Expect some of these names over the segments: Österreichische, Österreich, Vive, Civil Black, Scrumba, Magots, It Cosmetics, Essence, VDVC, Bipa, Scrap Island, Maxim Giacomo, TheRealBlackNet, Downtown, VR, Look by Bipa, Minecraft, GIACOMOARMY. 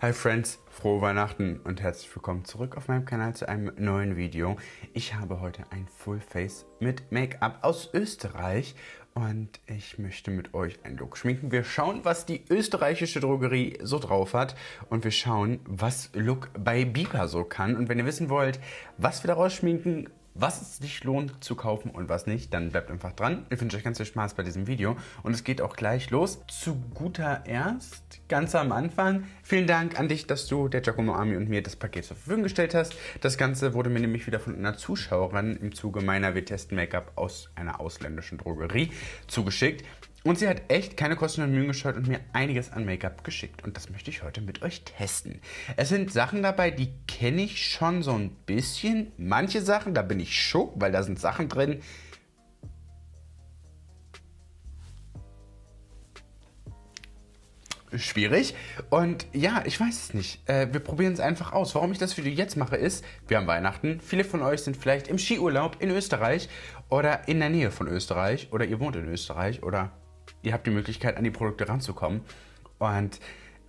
Hi Friends, frohe Weihnachten und herzlich willkommen zurück auf meinem Kanal zu einem neuen Video. Ich habe heute ein Full Face mit Make-up aus Österreich und ich möchte mit euch einen Look schminken. Wir schauen, was die österreichische Drogerie so drauf hat und wir schauen, was Look bei Bipa so kann. Und wenn ihr wissen wollt, was wir daraus schminken, was es sich lohnt zu kaufen und was nicht, dann bleibt einfach dran. Ich wünsche euch ganz viel Spaß bei diesem Video und es geht auch gleich los. Zu guter Erst, ganz am Anfang, vielen Dank an dich, dass du, der Giacomo Army und mir das Paket zur Verfügung gestellt hast. Das Ganze wurde mir nämlich wieder von einer Zuschauerin im Zuge meiner Wir testen Make-up aus einer ausländischen Drogerie zugeschickt. Und sie hat echt keine Kosten und Mühen gescheut und mir einiges an Make-up geschickt. Und das möchte ich heute mit euch testen. Es sind Sachen dabei, die kenne ich schon so ein bisschen. Manche Sachen, da bin ich schock, weil da sind Sachen drin. Schwierig. Und ja, ich weiß es nicht. Wir probieren es einfach aus. Warum ich das Video jetzt mache ist, wir haben Weihnachten. Viele von euch sind vielleicht im Skiurlaub in Österreich oder in der Nähe von Österreich oder ihr wohnt in Österreich oder ihr habt die Möglichkeit, an die Produkte ranzukommen. Und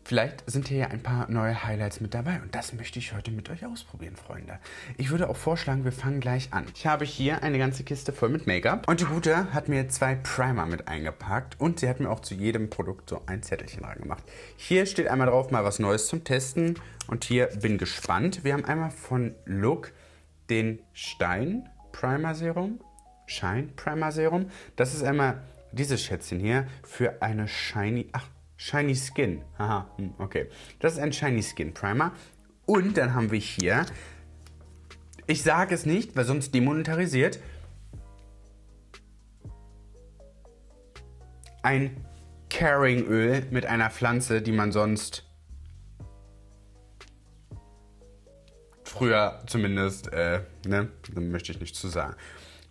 vielleicht sind hier ja ein paar neue Highlights mit dabei und das möchte ich heute mit euch ausprobieren, Freunde. Ich würde auch vorschlagen, wir fangen gleich an. Ich habe hier eine ganze Kiste voll mit Make-up und die Gute hat mir zwei Primer mit eingepackt und sie hat mir auch zu jedem Produkt so ein Zettelchen reingemacht. Hier steht einmal drauf, mal was Neues zum Testen und hier bin gespannt. Wir haben einmal von Look den Stein Primer Serum, Shine Primer Serum. Das ist einmal dieses Schätzchen hier für eine Shiny Skin. Aha, okay. Das ist ein Shiny Skin Primer. Und dann haben wir hier, ich sage es nicht, weil sonst demonetarisiert, ein Carrying Öl mit einer Pflanze, die man sonst früher zumindest, ne, da möchte ich nichts zu sagen.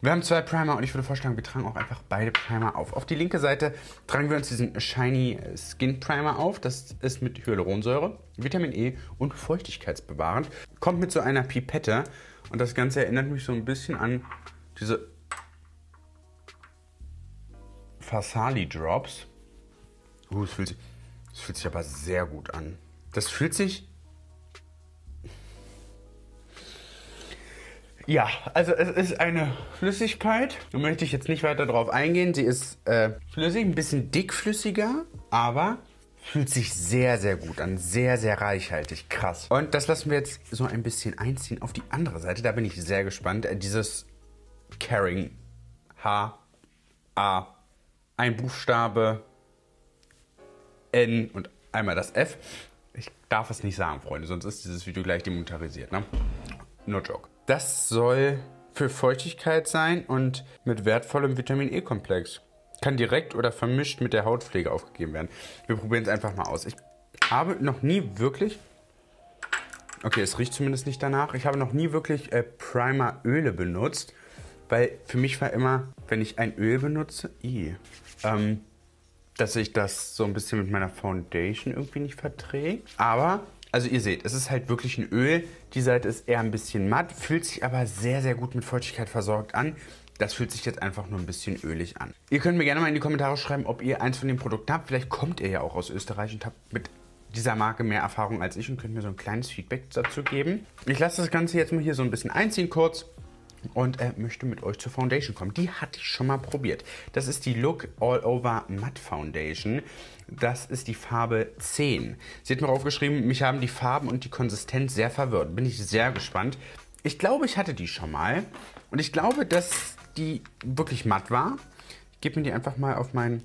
Wir haben zwei Primer und ich würde vorschlagen, wir tragen auch einfach beide Primer auf. Auf die linke Seite tragen wir uns diesen Shiny Skin Primer auf. Das ist mit Hyaluronsäure, Vitamin E und feuchtigkeitsbewahrend. Kommt mit so einer Pipette und das Ganze erinnert mich so ein bisschen an diese Fasali Drops. Das fühlt sich aber sehr gut an. Das fühlt sich... Ja, also es ist eine Flüssigkeit. Da möchte ich jetzt nicht weiter drauf eingehen. Sie ist flüssig, ein bisschen dickflüssiger, aber fühlt sich sehr, sehr gut an. Sehr, sehr reichhaltig. Krass. Und das lassen wir jetzt so ein bisschen einziehen auf die andere Seite. Da bin ich sehr gespannt. Dieses Carrying H-A, ein Buchstabe N und einmal das F. Ich darf es nicht sagen, Freunde, sonst ist dieses Video gleich demonetarisiert, ne? No joke. Das soll für Feuchtigkeit sein und mit wertvollem Vitamin E-Komplex. Kann direkt oder vermischt mit der Hautpflege aufgegeben werden. Wir probieren es einfach mal aus. Ich habe noch nie wirklich... Okay, es riecht zumindest nicht danach. Ich habe noch nie wirklich Primer-Öle benutzt, weil für mich war immer, wenn ich ein Öl benutze, dass ich das so ein bisschen mit meiner Foundation irgendwie nicht verträge. Aber... Also ihr seht, es ist halt wirklich ein Öl, die Seite ist eher ein bisschen matt, fühlt sich aber sehr, sehr gut mit Feuchtigkeit versorgt an. Das fühlt sich jetzt einfach nur ein bisschen ölig an. Ihr könnt mir gerne mal in die Kommentare schreiben, ob ihr eins von den Produkten habt. Vielleicht kommt ihr ja auch aus Österreich und habt mit dieser Marke mehr Erfahrung als ich und könnt mir so ein kleines Feedback dazu geben. Ich lasse das Ganze jetzt mal hier so ein bisschen einziehen kurz und möchte mit euch zur Foundation kommen. Die hatte ich schon mal probiert. Das ist die Look All Over Matte Foundation. Das ist die Farbe 10. Sie hat mir aufgeschrieben, mich haben die Farben und die Konsistenz sehr verwirrt. Bin ich sehr gespannt. Ich glaube, ich hatte die schon mal. Und ich glaube, dass die wirklich matt war. Ich gebe mir die einfach mal auf meinen...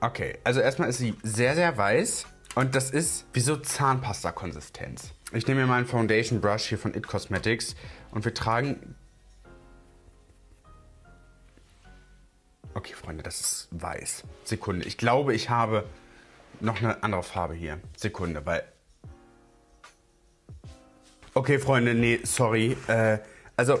Okay, also erstmal ist sie sehr, sehr weiß. Und das ist wie so Zahnpasta-Konsistenz. Ich nehme mir meinen Foundation Brush hier von It Cosmetics. Und wir tragen... Okay, Freunde, das ist weiß. Sekunde. Ich glaube, ich habe noch eine andere Farbe hier. Sekunde, weil... Okay, Freunde, nee, sorry. Also,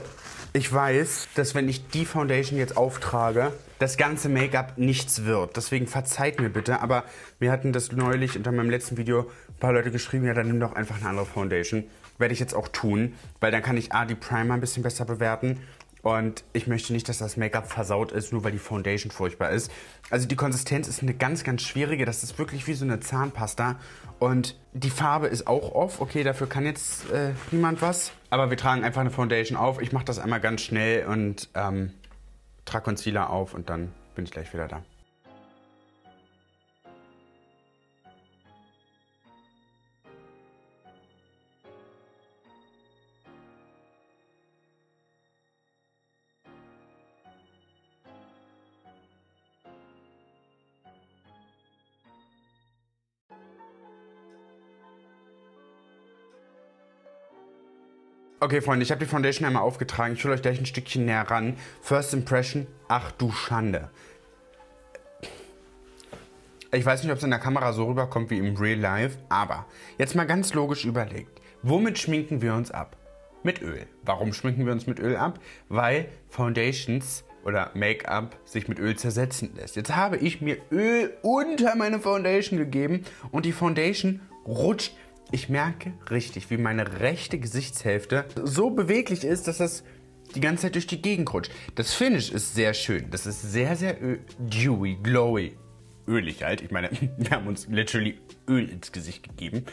ich weiß, dass wenn ich die Foundation jetzt auftrage, das ganze Make-up nichts wird. Deswegen verzeiht mir bitte. Aber wir hatten das neulich unter meinem letzten Video ein paar Leute geschrieben, ja, dann nimm doch einfach eine andere Foundation. Werde ich jetzt auch tun, weil dann kann ich A, die Primer ein bisschen besser bewerten Und ich möchte nicht, dass das Make-up versaut ist, nur weil die Foundation furchtbar ist. Also die Konsistenz ist eine ganz, ganz schwierige. Das ist wirklich wie so eine Zahnpasta. Und die Farbe ist auch off. Okay, dafür kann jetzt niemand was. Aber wir tragen einfach eine Foundation auf. Ich mache das einmal ganz schnell und trage Concealer auf und dann bin ich gleich wieder da. Okay, Freunde, ich habe die Foundation einmal aufgetragen. Ich hole euch gleich ein Stückchen näher ran. First Impression, ach du Schande. Ich weiß nicht, ob es in der Kamera so rüberkommt wie im Real Life, aber jetzt mal ganz logisch überlegt. Womit schminken wir uns ab? Mit Öl. Warum schminken wir uns mit Öl ab? Weil Foundations oder Make-up sich mit Öl zersetzen lässt. Jetzt habe ich mir Öl unter meine Foundation gegeben und die Foundation rutscht. Ich merke richtig, wie meine rechte Gesichtshälfte so beweglich ist, dass das die ganze Zeit durch die Gegend rutscht. Das Finish ist sehr schön. Das ist sehr, sehr dewy, glowy, ölig halt. Ich meine, wir haben uns literally Öl ins Gesicht gegeben.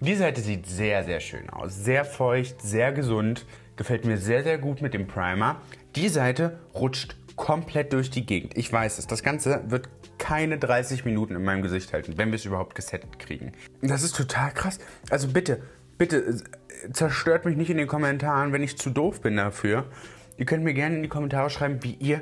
Die Seite sieht sehr, sehr schön aus. Sehr feucht, sehr gesund. Gefällt mir sehr, sehr gut mit dem Primer. Die Seite rutscht komplett durch die Gegend. Ich weiß es. Das Ganze wird keine 30 Minuten in meinem Gesicht halten, wenn wir es überhaupt gesettet kriegen. Das ist total krass. Also bitte, bitte zerstört mich nicht in den Kommentaren, wenn ich zu doof bin dafür. Ihr könnt mir gerne in die Kommentare schreiben, wie ihr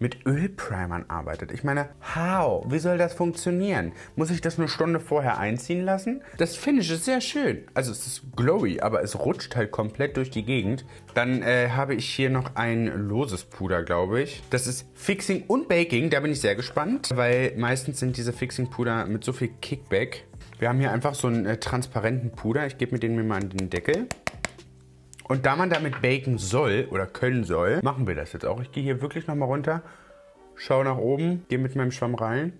mit Ölprimern arbeitet. Ich meine, how? Wie soll das funktionieren? Muss ich das eine Stunde vorher einziehen lassen? Das Finish ist sehr schön. Also es ist glowy, aber es rutscht halt komplett durch die Gegend. Dann habe ich hier noch ein loses Puder, glaube ich. Das ist Fixing und Baking. Da bin ich sehr gespannt, weil meistens sind diese Fixing-Puder mit so viel Kickback. Wir haben hier einfach so einen transparenten Puder. Ich gebe mir den mal an den Deckel. Und da man damit baken soll oder können soll, machen wir das jetzt auch. Ich gehe hier wirklich nochmal runter, schaue nach oben, gehe mit meinem Schwamm rein.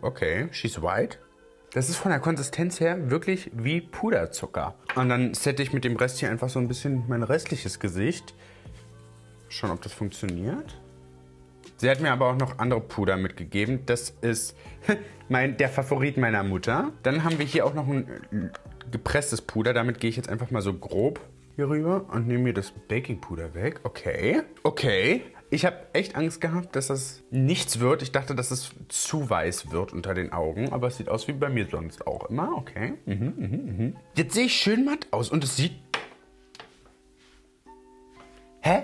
Okay, she's white. Das ist von der Konsistenz her wirklich wie Puderzucker. Und dann sette ich mit dem Rest hier einfach so ein bisschen mein restliches Gesicht. Schauen, ob das funktioniert. Sie hat mir aber auch noch andere Puder mitgegeben. Das ist der Favorit meiner Mutter. Dann haben wir hier auch noch ein gepresstes Puder. Damit gehe ich jetzt einfach mal so grob hier rüber und nehme mir das Baking-Puder weg. Okay, okay. Ich habe echt Angst gehabt, dass das nichts wird. Ich dachte, dass es zu weiß wird unter den Augen. Aber es sieht aus wie bei mir sonst auch immer. Okay. Jetzt sehe ich schön matt aus und es sieht... Hä?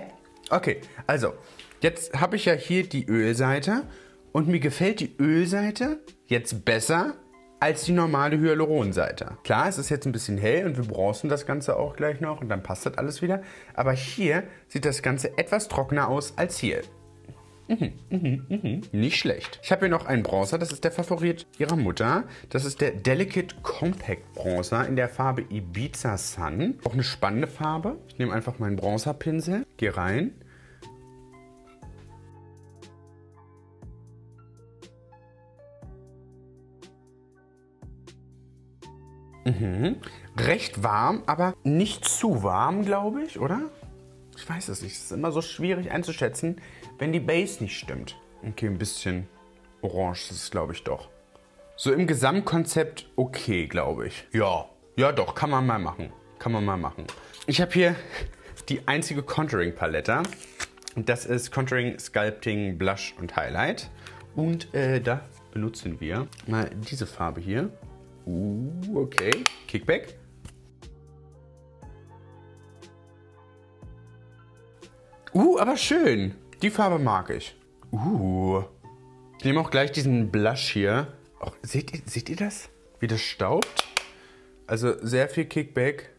Okay, also jetzt habe ich ja hier die Ölseite und mir gefällt die Ölseite jetzt besser als die normale Hyaluronseite. Klar, es ist jetzt ein bisschen hell und wir bronzen das Ganze auch gleich noch und dann passt das alles wieder. Aber hier sieht das Ganze etwas trockener aus als hier. Nicht schlecht. Ich habe hier noch einen Bronzer, das ist der Favorit ihrer Mutter. Das ist der Delicate Compact Bronzer in der Farbe Ibiza Sun. Auch eine spannende Farbe. Ich nehme einfach meinen Bronzerpinsel, gehe rein. Recht warm, aber nicht zu warm, glaube ich, oder? Ich weiß es nicht. Es ist immer so schwierig einzuschätzen, wenn die Base nicht stimmt. Okay, ein bisschen orange ist es, glaube ich, doch. So im Gesamtkonzept okay, glaube ich. Ja, ja doch, kann man mal machen. Kann man mal machen. Ich habe hier die einzige Contouring-Palette. Das ist Contouring, Sculpting, Blush und Highlight. Und da benutzen wir mal diese Farbe hier. Okay. Kickback. Aber schön. Die Farbe mag ich. Ich nehme auch gleich diesen Blush hier. Oh, seht ihr das? Wie das staubt? Also sehr viel Kickback.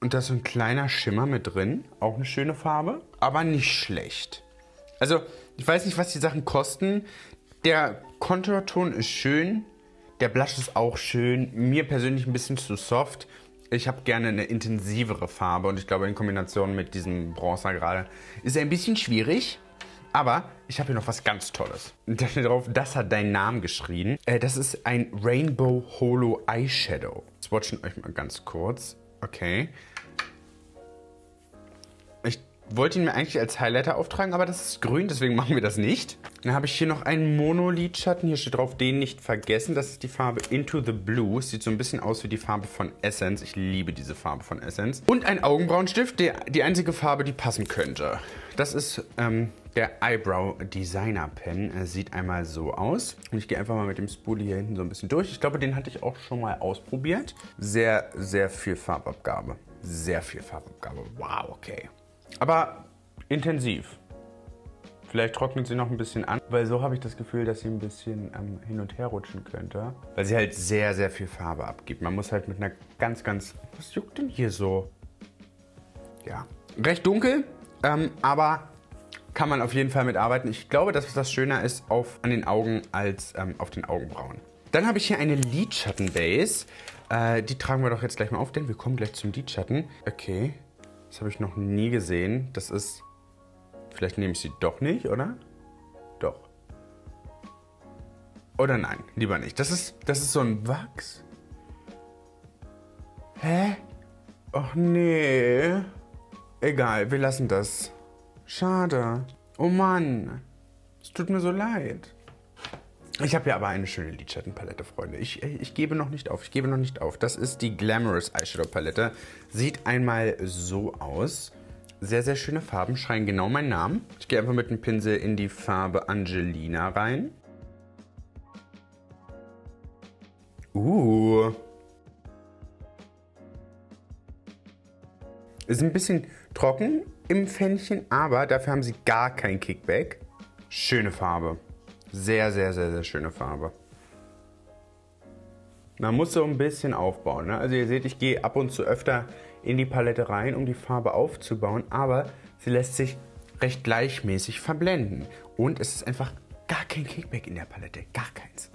Und da ist so ein kleiner Schimmer mit drin. Auch eine schöne Farbe. Aber nicht schlecht. Also, ich weiß nicht, was die Sachen kosten. Der Konturton ist schön. Der Blush ist auch schön, mir persönlich ein bisschen zu soft. Ich habe gerne eine intensivere Farbe und ich glaube in Kombination mit diesem Bronzer gerade ist er ein bisschen schwierig. Aber ich habe hier noch was ganz Tolles. Da steht drauf, das hat deinen Namen geschrien. Das ist ein Rainbow Holo Eyeshadow. Swatchen euch mal ganz kurz. Okay. wollte ihn mir eigentlich als Highlighter auftragen, aber das ist grün, deswegen machen wir das nicht. Dann habe ich hier noch einen Monolidschatten. Hier steht drauf, den nicht vergessen. Das ist die Farbe Into the Blue. Sieht so ein bisschen aus wie die Farbe von Essence. Ich liebe diese Farbe von Essence. Und ein Augenbrauenstift, die einzige Farbe, die passen könnte. Das ist der Eyebrow Designer Pen. Sieht einmal so aus. Und ich gehe einfach mal mit dem Spoolie hier hinten so ein bisschen durch. Ich glaube, den hatte ich auch schon mal ausprobiert. Sehr, sehr viel Farbabgabe. Sehr viel Farbabgabe. Wow, okay. Aber intensiv. Vielleicht trocknet sie noch ein bisschen an, weil so habe ich das Gefühl, dass sie ein bisschen hin und her rutschen könnte. Weil sie halt sehr, sehr viel Farbe abgibt. Man muss halt mit einer ganz, ganz... Was juckt denn hier so? Ja. Recht dunkel, aber kann man auf jeden Fall mitarbeiten. Ich glaube, dass das schöner ist an den Augen als auf den Augenbrauen. Dann habe ich hier eine Lidschattenbase. Die tragen wir doch jetzt gleich mal auf, denn wir kommen gleich zum Lidschatten. Okay. Das habe ich noch nie gesehen. Das ist... Vielleicht nehme ich sie doch nicht, oder? Doch. Oder nein, lieber nicht. Das ist so ein Wachs. Hä? Och nee. Egal, wir lassen das. Schade. Oh Mann. Es tut mir so leid. Ich habe ja aber eine schöne Lidschattenpalette, Freunde. Ich gebe noch nicht auf, ich gebe noch nicht auf. Das ist die Glamorous Eyeshadow Palette. Sieht einmal so aus. Sehr, sehr schöne Farben, schreien genau meinen Namen. Ich gehe einfach mit dem Pinsel in die Farbe Angelina rein. Ist ein bisschen trocken im Fännchen, aber dafür haben sie gar kein Kickback. Schöne Farbe. Sehr, sehr, sehr, sehr schöne Farbe. Man muss so ein bisschen aufbauen, ne? Also ihr seht, ich gehe ab und zu öfter in die Palette rein, um die Farbe aufzubauen, aber sie lässt sich recht gleichmäßig verblenden. Und es ist einfach gar kein Kickback in der Palette, gar keins.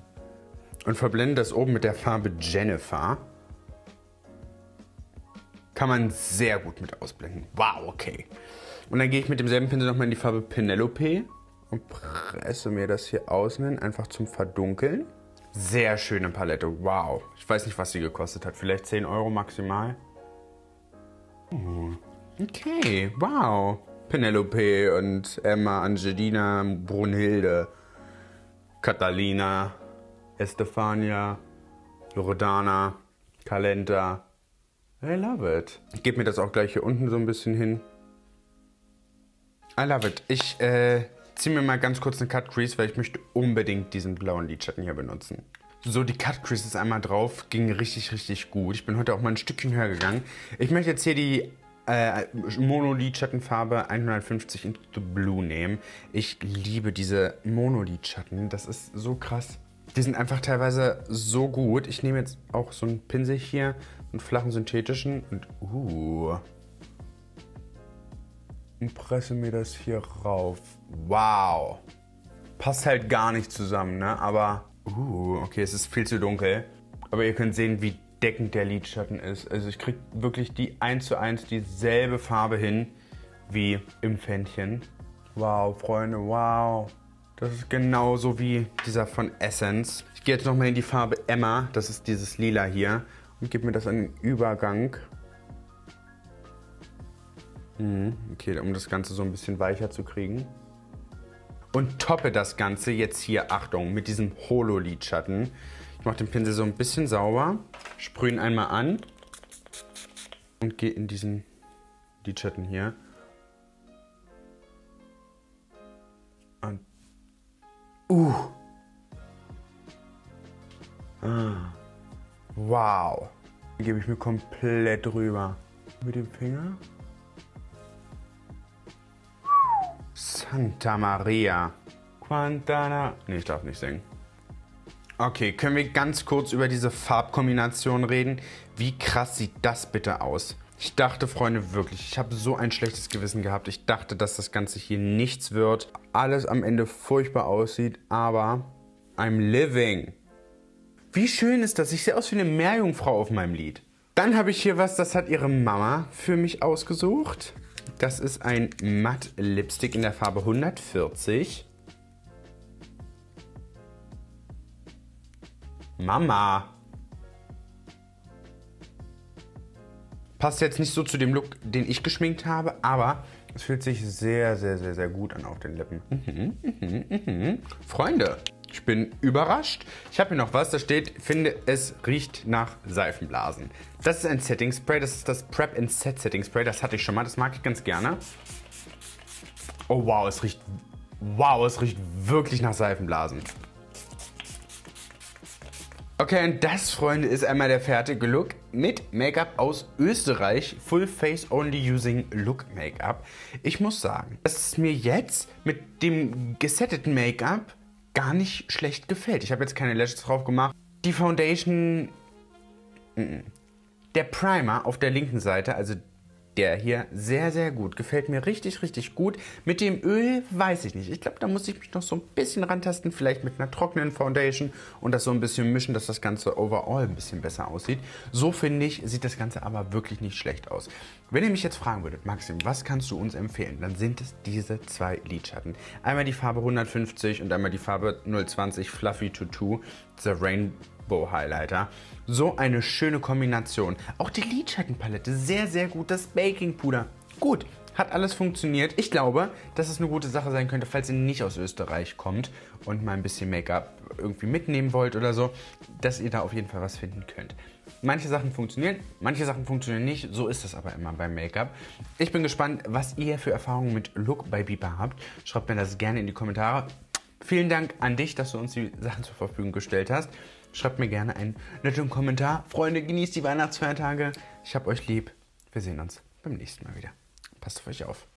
Und verblende das oben mit der Farbe Jennifer. Kann man sehr gut mit ausblenden. Wow, okay. Und dann gehe ich mit demselben Pinsel nochmal in die Farbe Penelope. Und presse mir das hier außen hin, einfach zum Verdunkeln. Sehr schöne Palette, wow. Ich weiß nicht, was sie gekostet hat. Vielleicht 10 Euro maximal. Okay, wow. Penelope und Emma, Angelina, Brunhilde, Catalina, Estefania, Loredana, Calenta. I love it. Ich gebe mir das auch gleich hier unten so ein bisschen hin. I love it. Ich ziehe mir mal ganz kurz eine Cut Crease, weil ich möchte unbedingt diesen blauen Lidschatten hier benutzen. So, die Cut Crease ist einmal drauf, ging richtig, richtig gut. Ich bin heute auch mal ein Stückchen höher gegangen. Ich möchte jetzt hier die Mono-Lidschattenfarbe 150 in the Blue nehmen. Ich liebe diese Mono-Lidschatten, das ist so krass. Die sind einfach teilweise so gut. Ich nehme jetzt auch so einen Pinsel hier, einen flachen synthetischen und und presse mir das hier rauf. Wow. Passt halt gar nicht zusammen, ne? Aber, okay, es ist viel zu dunkel. Aber ihr könnt sehen, wie deckend der Lidschatten ist. Also ich kriege wirklich die 1:1 dieselbe Farbe hin wie im Pfännchen. Wow, Freunde, wow. Das ist genauso wie dieser von Essence. Ich gehe jetzt nochmal in die Farbe Emma. Das ist dieses Lila hier. Und gebe mir das an den Übergang. Okay, um das Ganze so ein bisschen weicher zu kriegen. Und toppe das Ganze jetzt hier, Achtung, mit diesem Holo-Lidschatten. Ich mache den Pinsel so ein bisschen sauber, sprühe ihn einmal an und gehe in diesen Lidschatten hier. Und... Wow! Den gebe ich mir komplett drüber. Mit dem Finger... Santa Maria. Quantana. Nee, ich darf nicht singen. Okay, können wir ganz kurz über diese Farbkombination reden? Wie krass sieht das bitte aus? Ich dachte, Freunde, wirklich, ich habe so ein schlechtes Gewissen gehabt. Ich dachte, dass das Ganze hier nichts wird. Alles am Ende furchtbar aussieht, aber I'm living. Wie schön ist das? Ich sehe aus wie eine Meerjungfrau auf meinem Lied. Dann habe ich hier was, das hat ihre Mama für mich ausgesucht. Das ist ein Matt Lipstick in der Farbe 140. Mama! Passt jetzt nicht so zu dem Look, den ich geschminkt habe, aber Es fühlt sich sehr, sehr, sehr, sehr gut an auf den Lippen. Freunde, ich bin überrascht. Ich habe hier noch was, da steht, finde es riecht nach Seifenblasen. Das ist ein Setting Spray, das ist das Prep and Set Setting Spray. Das hatte ich schon mal, das mag ich ganz gerne. Oh wow, es riecht wirklich nach Seifenblasen. Okay, und das, Freunde, ist einmal der fertige Look mit Make-up aus Österreich. Full Face Only Using Look Make-up. Ich muss sagen, dass es mir jetzt mit dem gesetteten Make-up gar nicht schlecht gefällt. Ich habe jetzt keine Lashes drauf gemacht. Die Foundation, der Primer auf der linken Seite, also der hier, sehr, sehr gut. Gefällt mir richtig, richtig gut. Mit dem Öl weiß ich nicht. Ich glaube, da muss ich mich noch so ein bisschen rantasten. Vielleicht mit einer trockenen Foundation und das so ein bisschen mischen, dass das Ganze overall ein bisschen besser aussieht. So, finde ich, sieht das Ganze aber wirklich nicht schlecht aus. Wenn ihr mich jetzt fragen würdet, Maxim, was kannst du uns empfehlen? Dann sind es diese zwei Lidschatten. Einmal die Farbe 150 und einmal die Farbe 020 Fluffy to 2, The Rain Highlighter. So eine schöne Kombination. Auch die Lidschattenpalette, sehr, sehr gut. Das Baking-Puder, gut. Hat alles funktioniert. Ich glaube, dass es eine gute Sache sein könnte, falls ihr nicht aus Österreich kommt und mal ein bisschen Make-up irgendwie mitnehmen wollt oder so, dass ihr da auf jeden Fall was finden könnt. Manche Sachen funktionieren, manche Sachen funktionieren nicht. So ist das aber immer beim Make-up. Ich bin gespannt, was ihr für Erfahrungen mit Look bei Bipa habt. Schreibt mir das gerne in die Kommentare. Vielen Dank an dich, dass du uns die Sachen zur Verfügung gestellt hast. Schreibt mir gerne einen netten Kommentar. Freunde, genießt die Weihnachtsfeiertage. Ich hab euch lieb. Wir sehen uns beim nächsten Mal wieder. Passt auf euch auf.